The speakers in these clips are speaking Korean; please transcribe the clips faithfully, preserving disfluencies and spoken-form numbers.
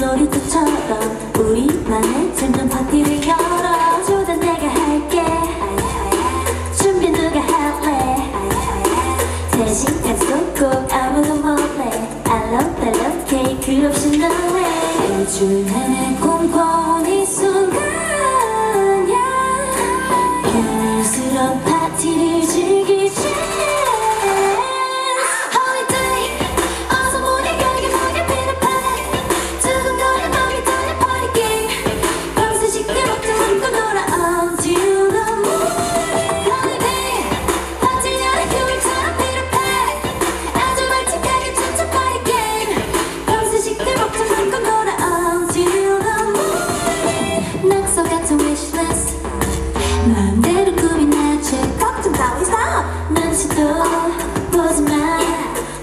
놀이터처럼 우리만의 잼잼 파티를 열어주던 내가 할게. 준비 누가 할래? 대신 약속 꼭 아무도 몰래 알록달록 케이크 없이 노래 해주네 공포운 이 순간이야. 오늘스러운 파티를 즐기지. 마음대로 꿈이 나지 걱정 따위 있어. 눈치도 보지 마.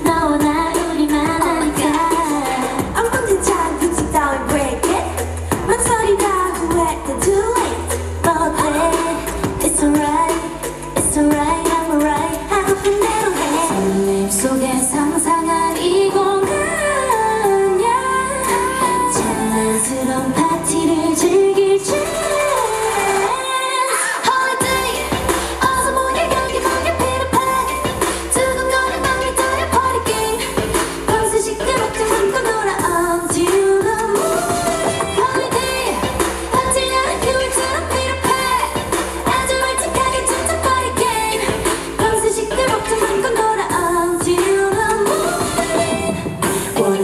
너와 나 우리만 하니까 엉뚱한 장 규칙 따위 break it. 망설이라고 해도 too late. But hey, it's alright, it's alright, I'm alright. 하고픈 대로 해. 설렘 속에 상상한 이 공간이야. 자연스러운 파티를 즐기지.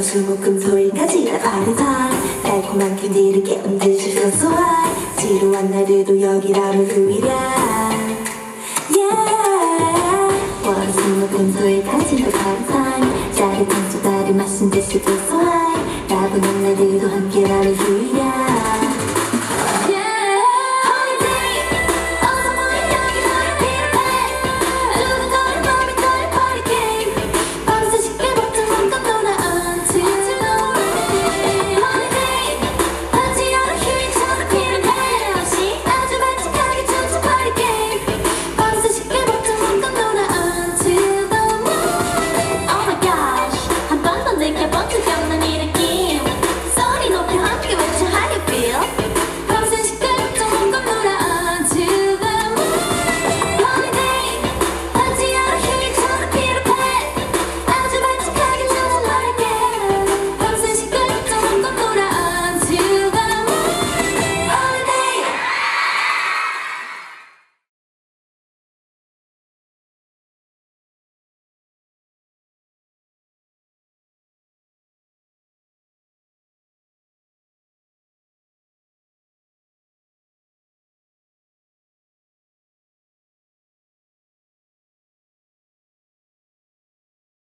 수목금토일까지 나 바르다. 달콤한 캔디를 깨운 듯이 소소한 지루한 날들도 여기라면 후일야. Yeah. 월수목금토일까지 나 바르다. 짜릿한 소다를 마신 듯이 소소한 나보는 날들도 함께라면 후일야.